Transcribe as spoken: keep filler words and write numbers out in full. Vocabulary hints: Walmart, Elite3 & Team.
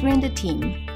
Elite three and the Team.